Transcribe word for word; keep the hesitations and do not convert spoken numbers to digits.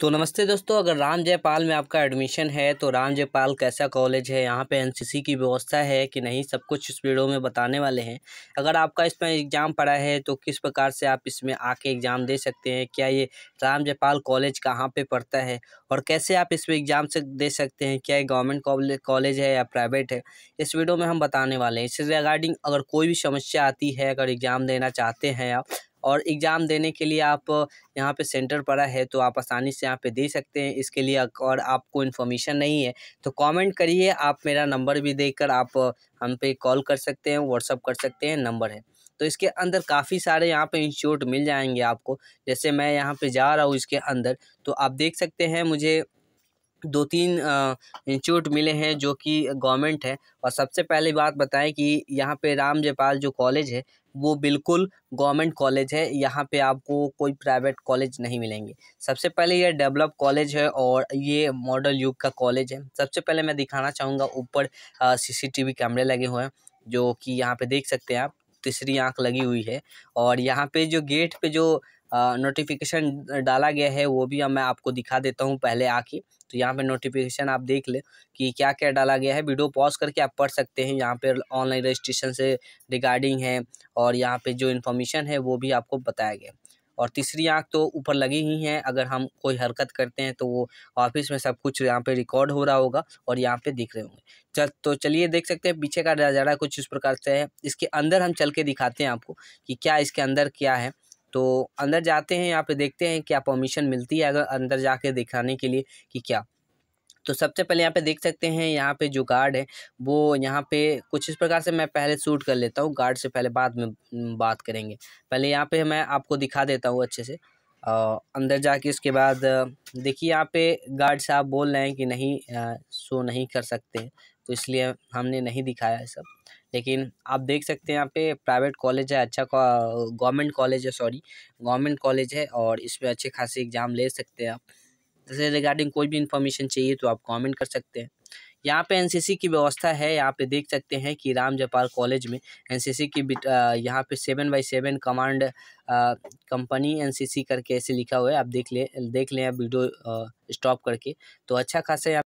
तो नमस्ते दोस्तों, अगर राम जयपाल में आपका एडमिशन है तो राम जयपाल कैसा कॉलेज है, यहाँ पे एनसीसी की व्यवस्था है कि नहीं, सब कुछ इस वीडियो में बताने वाले हैं। अगर आपका इसमें एग्ज़ाम पड़ा है तो किस प्रकार से आप इसमें आके एग्ज़ाम दे सकते हैं, क्या ये राम जयपाल कॉलेज कहाँ पे पड़ता है और कैसे आप इसमें एग्ज़ाम से दे सकते हैं, क्या ये गवर्नमेंट कॉलेज है या प्राइवेट है, इस वीडियो में हम बताने वाले हैं। इससे रिगार्डिंग अगर कोई भी समस्या आती है, अगर एग्ज़ाम देना चाहते हैं आप और एग्ज़ाम देने के लिए आप यहाँ पे सेंटर पड़ा है तो आप आसानी से यहाँ पे दे सकते हैं। इसके लिए और आपको इन्फॉर्मेशन नहीं है तो कमेंट करिए, आप मेरा नंबर भी देकर आप हम पे कॉल कर सकते हैं, व्हाट्सअप कर सकते हैं, नंबर है। तो इसके अंदर काफ़ी सारे यहाँ पे इंस्टीट्यूट मिल जाएंगे आपको। जैसे मैं यहाँ पर जा रहा हूँ इसके अंदर, तो आप देख सकते हैं मुझे दो तीन इंस्टीट्यूट मिले हैं जो कि गवर्नमेंट है। और सबसे पहले बात बताएं कि यहाँ पे राम जयपाल जो कॉलेज है वो बिल्कुल गवर्नमेंट कॉलेज है, यहाँ पे आपको कोई प्राइवेट कॉलेज नहीं मिलेंगे। सबसे पहले ये डेवलप कॉलेज है और ये मॉडल युग का कॉलेज है। सबसे पहले मैं दिखाना चाहूँगा, ऊपर सीसीटीवी कैमरे लगे हुए हैं जो कि यहाँ पे देख सकते हैं आप, तीसरी आँख लगी हुई है। और यहाँ पे जो गेट पे जो नोटिफिकेशन डाला गया है वो भी मैं आपको दिखा देता हूँ पहले आके। तो यहाँ पे नोटिफिकेशन आप देख ले कि क्या क्या डाला गया है, वीडियो पॉज करके आप पढ़ सकते हैं। यहाँ पे ऑनलाइन रजिस्ट्रेशन से रिगार्डिंग है और यहाँ पे जो इन्फॉर्मेशन है वो भी आपको बताया गया। और तीसरी आंख तो ऊपर लगी ही है, अगर हम कोई हरकत करते हैं तो वो ऑफिस में सब कुछ यहाँ पे रिकॉर्ड हो रहा होगा और यहाँ पे दिख रहे होंगे। चल तो चलिए देख सकते हैं पीछे का नज़ारा कुछ इस प्रकार से है। इसके अंदर हम चल के दिखाते हैं आपको कि क्या इसके अंदर क्या है। तो अंदर जाते हैं, यहाँ पे देखते हैं क्या परमिशन मिलती है अगर अंदर जाके दिखाने के लिए कि क्या। तो सबसे पहले यहाँ पे देख सकते हैं, यहाँ पे जो गार्ड है वो यहाँ पे कुछ इस प्रकार से, मैं पहले शूट कर लेता हूँ, गार्ड से पहले बाद में बात करेंगे। पहले यहाँ पे मैं आपको दिखा देता हूँ अच्छे से आ, अंदर जाके। इसके बाद देखिए यहाँ पे गार्ड साहब बोल रहे हैं कि नहीं आ, शो नहीं कर सकते, तो इसलिए हमने नहीं दिखाया है सब। लेकिन आप देख सकते हैं यहाँ पे प्राइवेट कॉलेज है, अच्छा गवर्नमेंट कॉलेज है, सॉरी गवर्नमेंट कॉलेज है और इसमें अच्छे खासे एग्ज़ाम ले सकते हैं आप। जैसे रिगार्डिंग कोई भी इन्फॉर्मेशन चाहिए तो आप कमेंट कर सकते हैं। यहाँ पे एनसीसी की व्यवस्था है, यहाँ पे देख सकते हैं कि राम जयपाल कॉलेज में एनसीसी की यहाँ पे seven by seven command company NCC करके ऐसे लिखा हुआ है, आप देख ले देख लें आप वीडियो स्टॉप करके। तो अच्छा खासा यहाँ